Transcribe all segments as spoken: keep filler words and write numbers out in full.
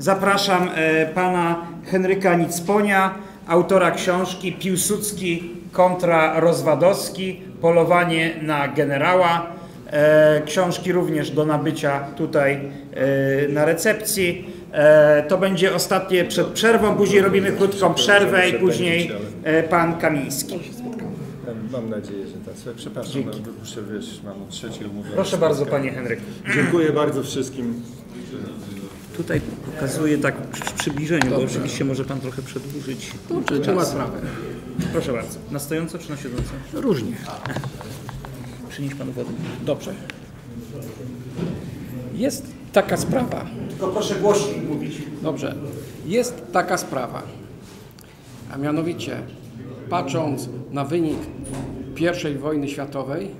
Zapraszam pana Henryka Nicponia, autora książki Piłsudski kontra Rozwadowski, polowanie na generała. Książki również do nabycia tutaj na recepcji. To będzie ostatnie przed przerwą, później robimy krótką przerwę i później pan Kamiński. Mam nadzieję, że tak. Przepraszam, muszę wyjść, mam trzeci umówiony. Proszę bardzo, panie Henryku. Dziękuję bardzo wszystkim. Tutaj pokazuję tak w przybliżeniu, Dobra. bo oczywiście może pan trochę przedłużyć. Dobrze, to ma sprawę. Proszę bardzo. Na stojąco czy na siedząco? Różnie. Przynieś panu wodę. Dobrze. Jest taka sprawa. Tylko proszę głośniej mówić. Dobrze. Jest taka sprawa. A mianowicie, patrząc na wynik pierwszej wojny światowej,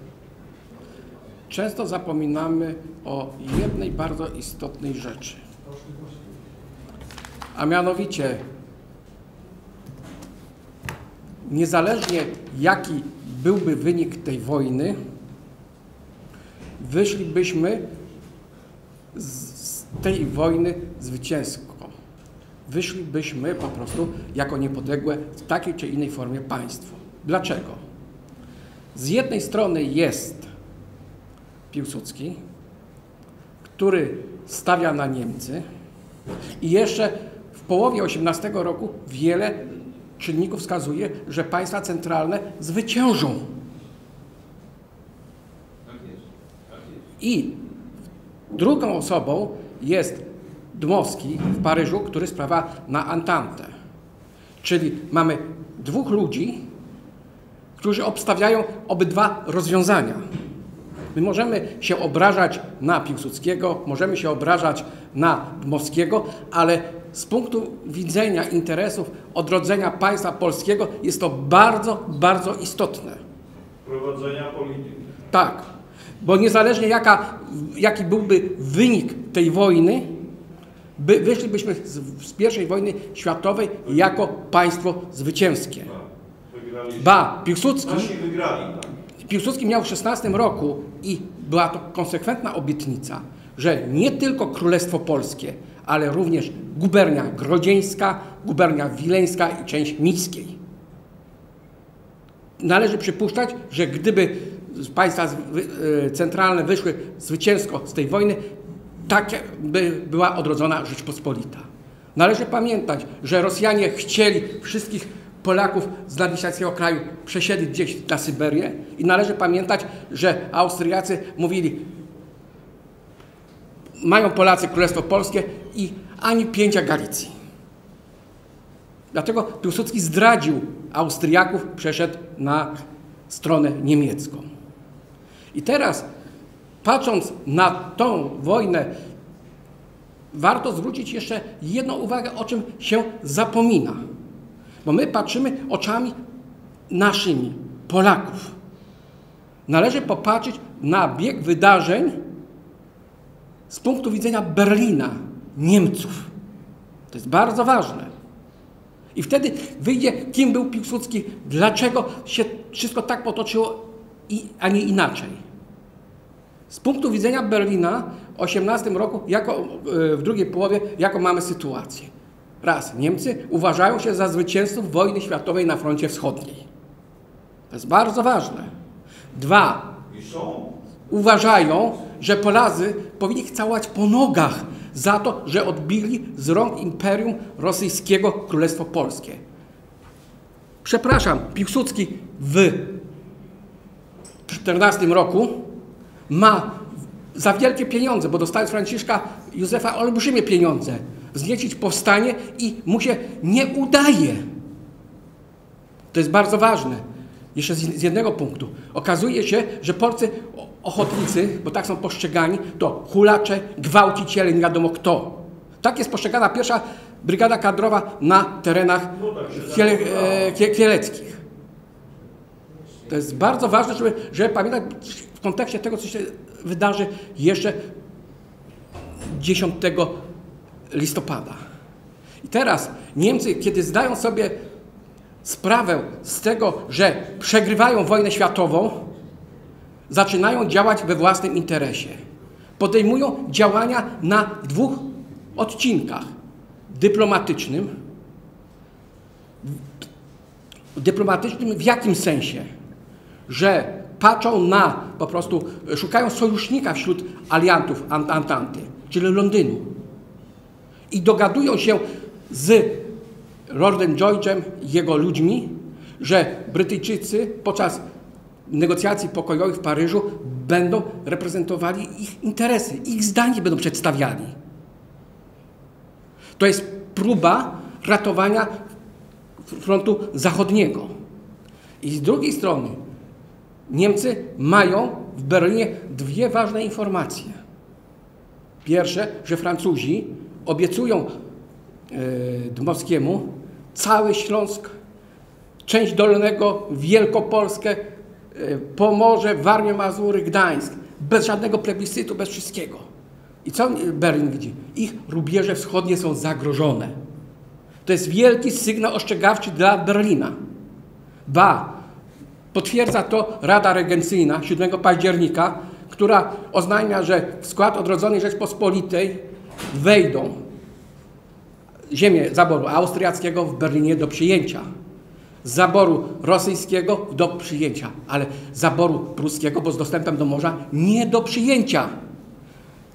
często zapominamy o jednej bardzo istotnej rzeczy. A mianowicie, niezależnie jaki byłby wynik tej wojny, wyszlibyśmy z tej wojny zwycięsko. Wyszlibyśmy po prostu jako niepodległe w takiej czy innej formie państwo. Dlaczego? Z jednej strony jest Piłsudski, który stawia na Niemcy i jeszcze w połowie osiemnastego roku wiele czynników wskazuje, że państwa centralne zwyciężą. I drugą osobą jest Dmowski w Paryżu, który sprawia na Antantę. Czyli mamy dwóch ludzi, którzy obstawiają obydwa rozwiązania. My możemy się obrażać na Piłsudskiego, możemy się obrażać na Dmowskiego, ale z punktu widzenia interesów odrodzenia państwa polskiego jest to bardzo, bardzo istotne. Prowadzenia polityki. Tak, bo niezależnie jaka, jaki byłby wynik tej wojny, By, wyszlibyśmy z, z pierwszej wojny światowej jako państwo zwycięskie. Ba, Piłsudski, Piłsudski miał w szesnastym roku i była to konsekwentna obietnica, że nie tylko Królestwo Polskie, ale również gubernia grodzieńska, gubernia wileńska i część miejskiej. Należy przypuszczać, że gdyby państwa centralne wyszły zwycięsko z tej wojny, tak by była odrodzona Rzeczpospolita. Należy pamiętać, że Rosjanie chcieli wszystkich Polaków z nadwiślańskiego kraju przesiedlić gdzieś na Syberię i należy pamiętać, że Austriacy mówili, mają Polacy Królestwo Polskie i ani pięcia Galicji. Dlatego Piłsudski zdradził Austriaków, przeszedł na stronę niemiecką. I teraz patrząc na tą wojnę, warto zwrócić jeszcze jedną uwagę, o czym się zapomina. Bo my patrzymy oczami naszymi, Polaków. Należy popatrzeć na bieg wydarzeń z punktu widzenia Berlina, Niemców. To jest bardzo ważne. I wtedy wyjdzie, kim był Piłsudski, dlaczego się wszystko tak potoczyło, a nie inaczej. Z punktu widzenia Berlina w osiemnastym roku, jako, w drugiej połowie, jaką mamy sytuację. Raz, Niemcy uważają się za zwycięzców wojny światowej na froncie wschodniej. To jest bardzo ważne. Dwa, uważają, że Polacy powinni całować po nogach za to, że odbili z rąk Imperium Rosyjskiego Królestwo Polskie. Przepraszam, Piłsudski w czternastym roku ma za wielkie pieniądze, bo dostał od Franciszka Józefa olbrzymie pieniądze, wzniecić powstanie i mu się nie udaje. To jest bardzo ważne. Jeszcze z jednego punktu. Okazuje się, że polscy ochotnicy, bo tak są postrzegani, to hulacze, gwałciciele, nie wiadomo kto. Tak jest postrzegana pierwsza brygada kadrowa na terenach kiele, e, kieleckich. To jest bardzo ważne, żeby, żeby pamiętać w kontekście tego, co się wydarzy jeszcze dziesiątego listopada. I teraz Niemcy, kiedy zdają sobie sprawę z tego, że przegrywają wojnę światową, zaczynają działać we własnym interesie. Podejmują działania na dwóch odcinkach. dyplomatycznym. Dyplomatycznym w jakim sensie? Że patrzą na, po prostu szukają sojusznika wśród aliantów Antanty, czyli Londynu. I dogadują się z Lordem George'em i jego ludźmi, że Brytyjczycy podczas negocjacji pokojowych w Paryżu będą reprezentowali ich interesy, ich zdanie będą przedstawiali. To jest próba ratowania frontu zachodniego. I z drugiej strony Niemcy mają w Berlinie dwie ważne informacje. Pierwsze, że Francuzi obiecują Dmowskiemu cały Śląsk, część Dolnego, Wielkopolskę, Pomorze, Warmię, Mazury, Gdańsk. Bez żadnego plebiscytu, bez wszystkiego. I co Berlin widzi? Ich rubieże wschodnie są zagrożone. To jest wielki sygnał ostrzegawczy dla Berlina. Ba, potwierdza to Rada Regencyjna siódmego października, która oznajmia, że w skład odrodzonej Rzeczpospolitej wejdą ziemię zaboru austriackiego w Berlinie do przyjęcia, zaboru rosyjskiego do przyjęcia, ale zaboru pruskiego, bo z dostępem do morza, nie do przyjęcia.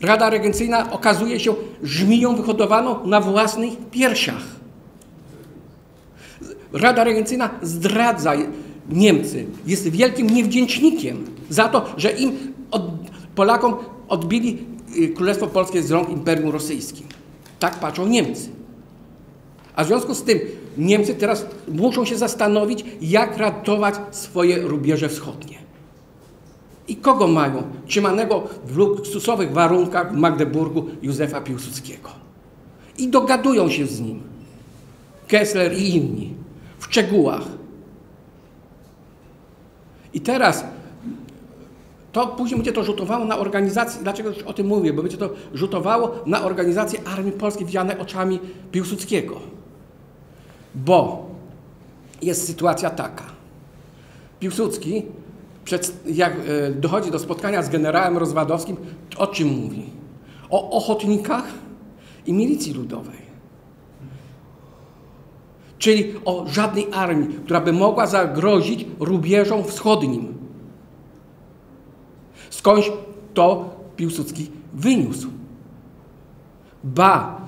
Rada Regencyjna okazuje się żmiją wyhodowaną na własnych piersiach. Rada Regencyjna zdradza Niemcy, jest wielkim niewdzięcznikiem za to, że im od, Polakom odbili Królestwo Polskie z rąk Imperium Rosyjskim. Tak patrzą Niemcy. A w związku z tym Niemcy teraz muszą się zastanowić, jak ratować swoje rubieże wschodnie. I kogo mają? Trzymanego w luksusowych warunkach w Magdeburgu Józefa Piłsudskiego. I dogadują się z nim Kessler i inni w szczegółach. I teraz to później będzie to rzutowało na organizację, dlaczego już o tym mówię, bo będzie to rzutowało na organizację Armii Polskiej widziane oczami Piłsudskiego. Bo jest sytuacja taka. Piłsudski, przed, jak dochodzi do spotkania z generałem Rozwadowskim, o czym mówi? O ochotnikach i milicji ludowej. Czyli o żadnej armii, która by mogła zagrozić rubieżom wschodnim. Skądś to Piłsudski wyniósł. Ba,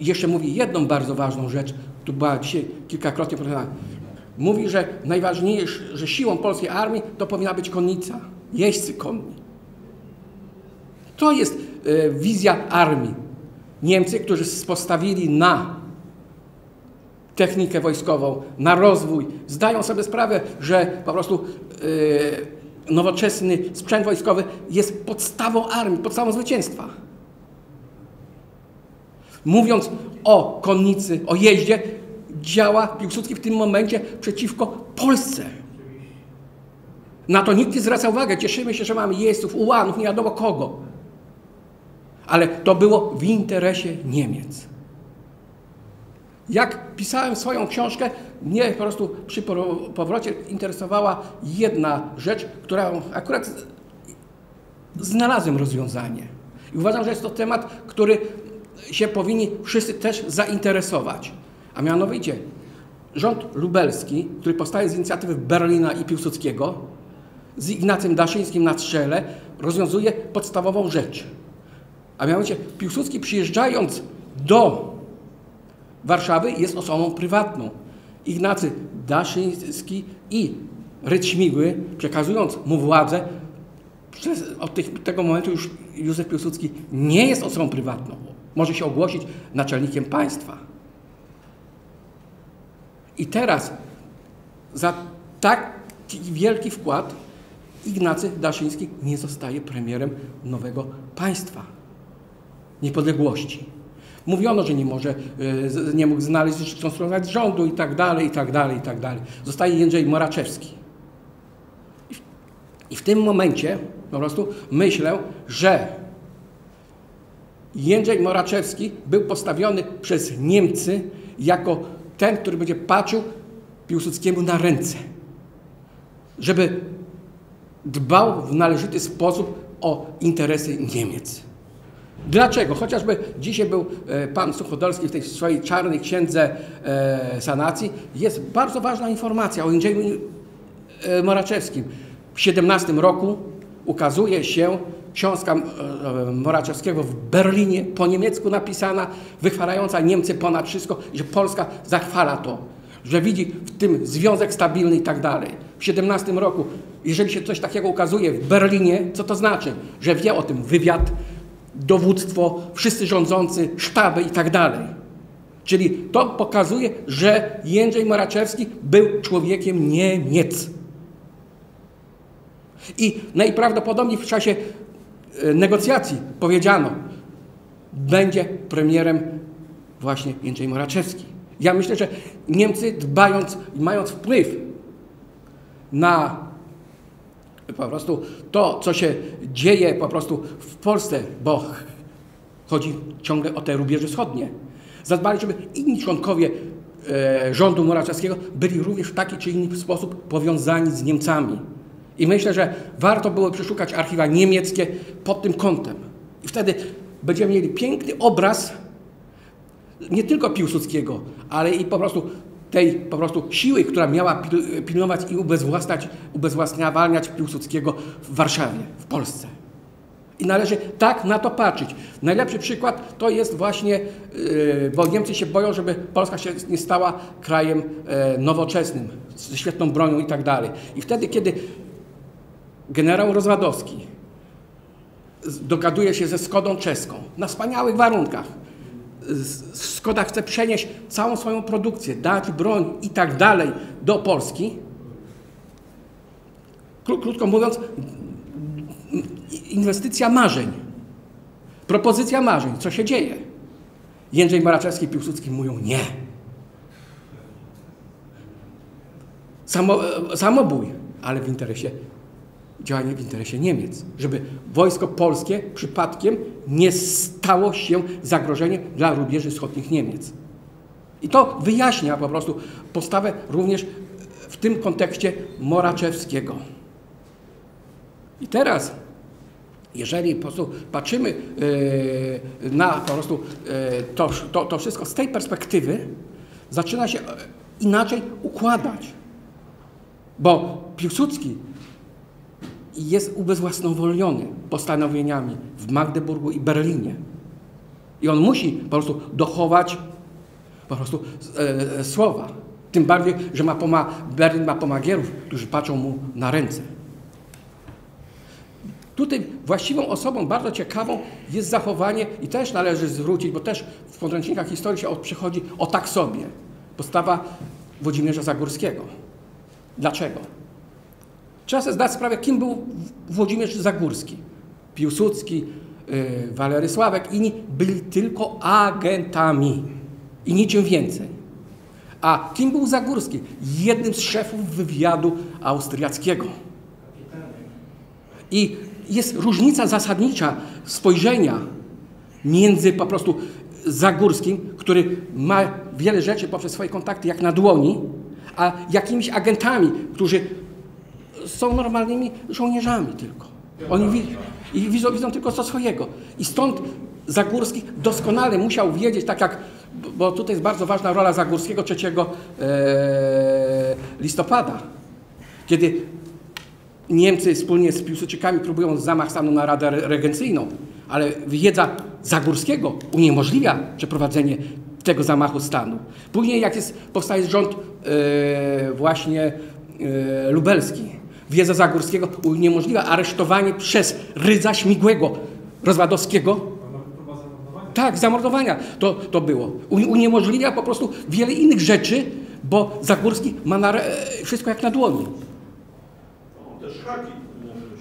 jeszcze mówi jedną bardzo ważną rzecz, tu była dzisiaj kilkakrotnie podkreślana. Mówi, że najważniejsze, że siłą polskiej armii to powinna być konnica, jeźdźcy konni. To jest y, wizja armii. Niemcy, którzy postawili na technikę wojskową, na rozwój, zdają sobie sprawę, że po prostu yy, nowoczesny sprzęt wojskowy jest podstawą armii, podstawą zwycięstwa. Mówiąc o konnicy, o jeździe, działa Piłsudski w tym momencie przeciwko Polsce. Na to nikt nie zwraca uwagi. Cieszymy się, że mamy jeźdźców, ułanów, nie wiadomo kogo. Ale to było w interesie Niemiec. Jak pisałem swoją książkę, mnie po prostu przy powrocie interesowała jedna rzecz, którą akurat znalazłem rozwiązanie. I uważam, że jest to temat, który się powinni wszyscy też zainteresować. A mianowicie rząd lubelski, który powstaje z inicjatywy Berlina i Piłsudskiego, z Ignacym Daszyńskim na czele, rozwiązuje podstawową rzecz. A mianowicie Piłsudski, przyjeżdżając do Warszawy, jest osobą prywatną. Ignacy Daszyński i Rydz-Śmigły, przekazując mu władzę, przez, od tych, tego momentu już Józef Piłsudski nie jest osobą prywatną. Może się ogłosić naczelnikiem państwa. I teraz za taki wielki wkład Ignacy Daszyński nie zostaje premierem nowego państwa, niepodległości. Mówiono, że nie może, nie mógł znaleźć, skonstruować rządu i tak dalej, i tak dalej, i tak dalej. Zostaje Jędrzej Moraczewski. I w tym momencie po prostu myślę, że Jędrzej Moraczewski był postawiony przez Niemcy jako ten, który będzie patrzył Piłsudskiemu na ręce. Żeby dbał w należyty sposób o interesy Niemiec. Dlaczego? Chociażby dzisiaj był pan Suchodolski w tej swojej czarnej księdze sanacji. Jest bardzo ważna informacja o Jędrzeju Moraczewskim. W siedemnastym roku ukazuje się książka Moraczewskiego w Berlinie, po niemiecku napisana, wychwalająca Niemcy ponad wszystko, że Polska zachwala to, że widzi w tym związek stabilny i tak dalej. W siedemnastym roku, jeżeli się coś takiego ukazuje w Berlinie, co to znaczy? Że wie o tym wywiad, dowództwo, wszyscy rządzący, sztaby i tak dalej. Czyli to pokazuje, że Jędrzej Moraczewski był człowiekiem Niemiec. I najprawdopodobniej w czasie negocjacji powiedziano, będzie premierem właśnie Jędrzej Moraczewski. Ja myślę, że Niemcy dbając i mając wpływ na po prostu to, co się dzieje po prostu w Polsce, bo chodzi ciągle o te rubieże wschodnie, zadbali, żeby inni członkowie e, rządu Moraczewskiego byli również w taki czy inny sposób powiązani z Niemcami. I myślę, że warto było przeszukać archiwa niemieckie pod tym kątem. I wtedy będziemy mieli piękny obraz nie tylko Piłsudskiego, ale i po prostu tej po prostu siły, która miała pilnować i ubezwłasniać, ubezwłasniać Piłsudskiego w Warszawie, w Polsce. I należy tak na to patrzeć. Najlepszy przykład to jest właśnie, bo Niemcy się boją, żeby Polska się nie stała krajem nowoczesnym, ze świetną bronią i tak dalej. I wtedy, kiedy generał Rozwadowski dogaduje się ze Skodą czeską na wspaniałych warunkach, Skoda chce przenieść całą swoją produkcję, dać broń i tak dalej do Polski. Krótko mówiąc, inwestycja marzeń, propozycja marzeń. Co się dzieje? Jędrzej Moraczewski i Piłsudski mówią nie. Samo, samobój, ale w interesie, działanie w interesie Niemiec, żeby wojsko polskie przypadkiem nie stało się zagrożeniem dla rubieży wschodnich Niemiec. I to wyjaśnia po prostu postawę również w tym kontekście Moraczewskiego. I teraz, jeżeli po prostu patrzymy na po prostu to, to, to wszystko z tej perspektywy, zaczyna się inaczej układać, bo Piłsudski jest ubezwłasnowolniony postanowieniami w Magdeburgu i Berlinie. I on musi po prostu dochować po prostu e, e, słowa. Tym bardziej, że ma poma, Berlin ma pomagierów, którzy patrzą mu na ręce. Tutaj właściwą osobą bardzo ciekawą jest zachowanie i też należy zwrócić, bo też w podręcznikach historii się przychodzi o tak sobie. Postawa Włodzimierza Zagórskiego. Dlaczego? Trzeba sobie zdać sprawę, kim był Włodzimierz Zagórski. Piłsudski, yy, Walery Sławek, inni byli tylko agentami i niczym więcej. A kim był Zagórski? Jednym z szefów wywiadu austriackiego. I jest różnica zasadnicza spojrzenia między po prostu Zagórskim, który ma wiele rzeczy poprzez swoje kontakty jak na dłoni, a jakimiś agentami, którzy są normalnymi żołnierzami tylko. Oni widzą, i widzą, widzą tylko co swojego. I stąd Zagórski doskonale musiał wiedzieć, tak jak, bo tutaj jest bardzo ważna rola Zagórskiego trzeciego listopada, kiedy Niemcy wspólnie z Piłsudczykami próbują zamach stanu na Radę Regencyjną, ale wiedza Zagórskiego uniemożliwia przeprowadzenie tego zamachu stanu. Później jak jest, powstaje rząd yy, właśnie yy, lubelski, wiedza Zagórskiego uniemożliwia aresztowanie przez Rydza-Śmigłego Rozwadowskiego. Tak, zamordowania to, to było. Uniemożliwia po prostu wiele innych rzeczy, bo Zagórski ma na, wszystko jak na dłoni.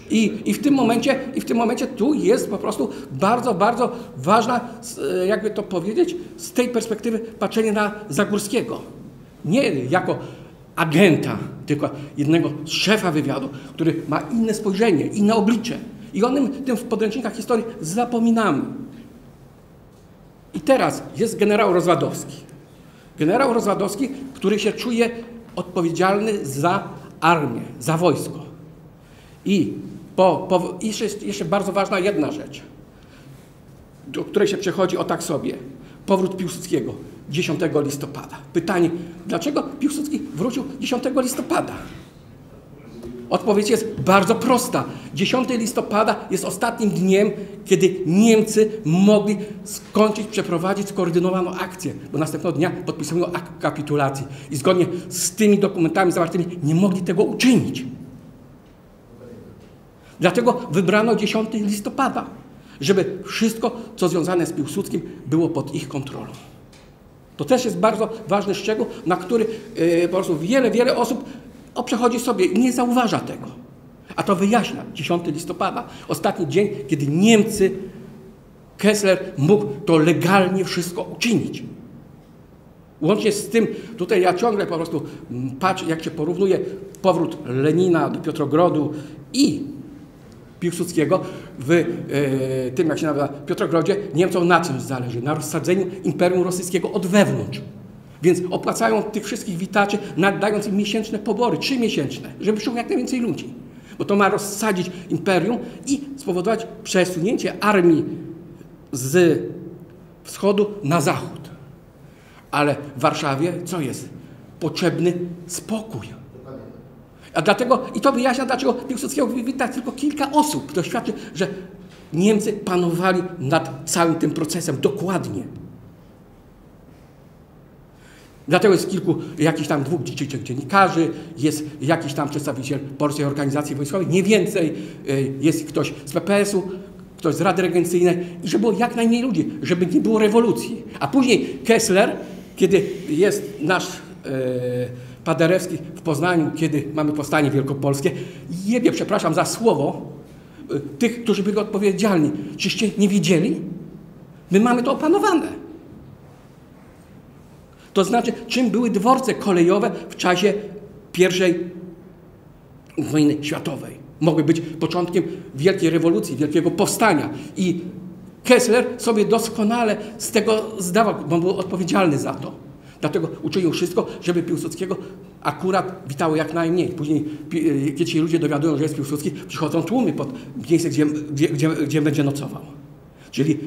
I, i, w tym momencie, I w tym momencie tu jest po prostu bardzo, bardzo ważna, jakby to powiedzieć, z tej perspektywy patrzenie na Zagórskiego. Nie jako agenta, tylko jednego z szefa wywiadu, który ma inne spojrzenie, inne oblicze. I o tym w podręcznikach historii zapominamy. I teraz jest generał Rozwadowski. Generał Rozwadowski, który się czuje odpowiedzialny za armię, za wojsko. I po, po, jeszcze, jest, jeszcze bardzo ważna jedna rzecz. do której się przechodzi o tak sobie. Powrót Piłsudskiego dziesiątego listopada. Pytanie, dlaczego Piłsudski wrócił dziesiątego listopada? Odpowiedź jest bardzo prosta. dziesiątego listopada jest ostatnim dniem, kiedy Niemcy mogli skończyć, przeprowadzić skoordynowaną akcję, bo następnego dnia podpisują akt kapitulacji i zgodnie z tymi dokumentami zawartymi nie mogli tego uczynić. Dlatego wybrano dziesiątego listopada, żeby wszystko, co związane z Piłsudskim, było pod ich kontrolą. To też jest bardzo ważny szczegół, na który yy, po prostu wiele, wiele osób o przechodzi sobie i nie zauważa tego. A to wyjaśnia dziesiątego listopada, ostatni dzień, kiedy Niemcy, Kessler mógł to legalnie wszystko uczynić. Łącznie z tym, tutaj ja ciągle po prostu patrzę, jak się porównuje powrót Lenina do Piotrogrodu i Piłsudskiego w e, tym, jak się nazywa, Piotrogrodzie, Niemcom na czym zależy? Na rozsadzeniu Imperium Rosyjskiego od wewnątrz. Więc opłacają tych wszystkich witaczy, nadając im miesięczne pobory, trzymiesięczne, żeby przyszło jak najwięcej ludzi. Bo to ma rozsadzić imperium i spowodować przesunięcie armii z wschodu na zachód. Ale w Warszawie co jest? Potrzebny spokój. A dlatego, i to wyjaśnia, dlaczego Piłsudskiego witać tylko kilka osób. To świadczy, że Niemcy panowali nad całym tym procesem dokładnie. Dlatego jest kilku, jakichś tam dwóch dzisiejszych dziennikarzy, jest jakiś tam przedstawiciel Polskiej Organizacji Wojskowej, nie więcej, jest ktoś z P P S-u, ktoś z Rady Regencyjnej, i żeby było jak najmniej ludzi, żeby nie było rewolucji. A później Kessler, kiedy jest nasz yy, Paderewski w Poznaniu, kiedy mamy powstanie wielkopolskie, jebie, przepraszam za słowo, yy, tych, którzy byli odpowiedzialni. Czyście nie wiedzieli? My mamy to opanowane. To znaczy, czym były dworce kolejowe w czasie pierwszej wojny światowej. Mogły być początkiem wielkiej rewolucji, wielkiego powstania. I Kessler sobie doskonale z tego zdawał, bo był odpowiedzialny za to. Dlatego uczynił wszystko, żeby Piłsudskiego akurat witało jak najmniej. Później, kiedy się ludzie dowiadują, że jest Piłsudski, przychodzą tłumy pod miejsce, gdzie, gdzie, gdzie będzie nocował. Czyli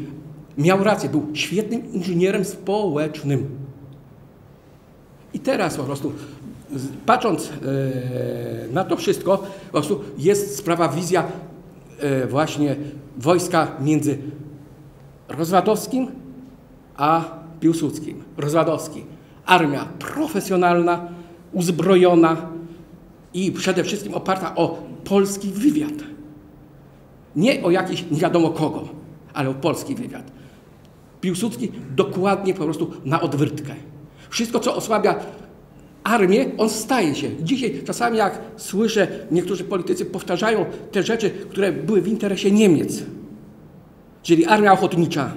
miał rację, był świetnym inżynierem społecznym. I teraz po prostu, patrząc na to wszystko, po prostu jest sprawa, wizja właśnie wojska między Rozwadowskim a Piłsudskim. Rozwadowski, armia profesjonalna, uzbrojona i przede wszystkim oparta o polski wywiad. Nie o jakiś nie wiadomo kogo, ale o polski wywiad. Piłsudski dokładnie po prostu na odwyrtkę. Wszystko, co osłabia armię, on staje się. Dzisiaj czasami jak słyszę, niektórzy politycy powtarzają te rzeczy, które były w interesie Niemiec. Czyli armia ochotnicza,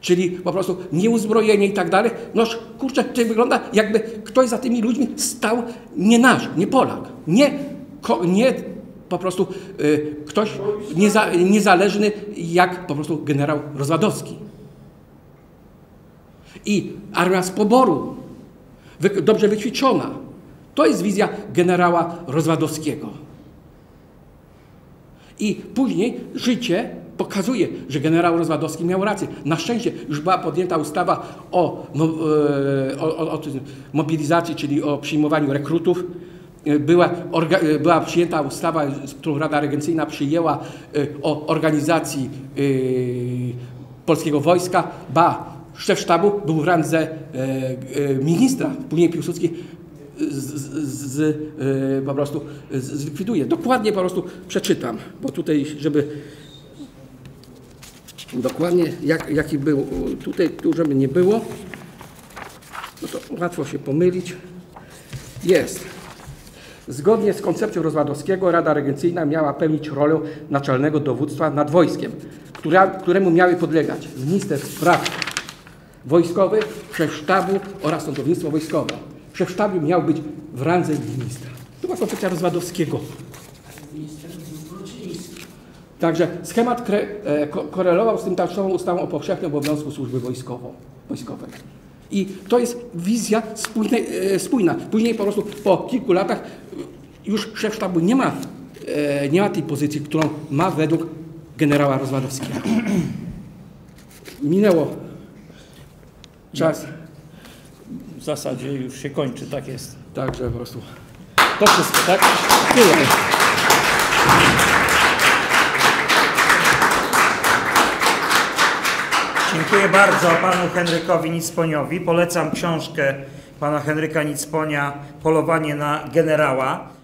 czyli po prostu nieuzbrojenie i tak dalej. Noż kurczę, to wygląda, jakby ktoś za tymi ludźmi stał nie nasz, nie Polak. Nie, ko, nie po prostu y, ktoś nieza, niezależny jak po prostu generał Rozwadowski. I armia z poboru, dobrze wyćwiczona. To jest wizja generała Rozwadowskiego. I później życie pokazuje, że generał Rozwadowski miał rację. Na szczęście już była podjęta ustawa o, o, o, o mobilizacji, czyli o przyjmowaniu rekrutów. Była, orga, była przyjęta ustawa, którą Rada Regencyjna przyjęła, o organizacji polskiego wojska. Ba, szef sztabu był w randze e, e, ministra, później Piłsudski z, z, z, e, po prostu zlikwiduje. Dokładnie po prostu przeczytam, bo tutaj, żeby dokładnie jak, jaki był, tutaj tu żeby nie było, no to łatwo się pomylić. Jest. Zgodnie z koncepcją Rozwadowskiego Rada Regencyjna miała pełnić rolę naczelnego dowództwa nad wojskiem, która, któremu miały podlegać minister spraw wojskowy, szef sztabu oraz sądownictwo wojskowe. Szef sztabu miał być w randze ministra. To była koncepcja Rozwadowskiego. Także schemat kre, e, ko, korelował z tym tarczową ustawą o powszechnym obowiązku służby wojskowo, wojskowej. I to jest wizja spójne, e, spójna. Później po prostu po kilku latach już szef sztabu nie ma, e, nie ma tej pozycji, którą ma według generała Rozwadowskiego. Minęło czas. W zasadzie już się kończy, tak jest. Także po prostu to wszystko, tak? Tyle. Dziękuję bardzo panu Henrykowi Nicponiowi. Polecam książkę pana Henryka Nicponia „Polowanie na generała”.